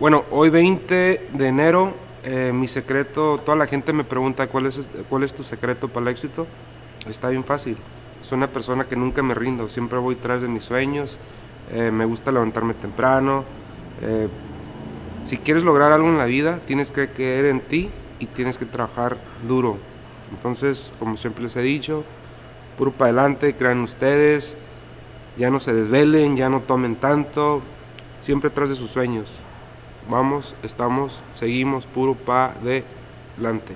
Bueno, hoy 20 de enero, mi secreto, toda la gente me pregunta cuál es tu secreto para el éxito. Está bien fácil, soy una persona que nunca me rindo, siempre voy tras de mis sueños, me gusta levantarme temprano. Si quieres lograr algo en la vida, tienes que creer en ti y tienes que trabajar duro. Entonces, como siempre les he dicho, puro para adelante, crean ustedes, ya no se desvelen, ya no tomen tanto, siempre tras de sus sueños. Vamos, estamos, seguimos, puro pa' delante.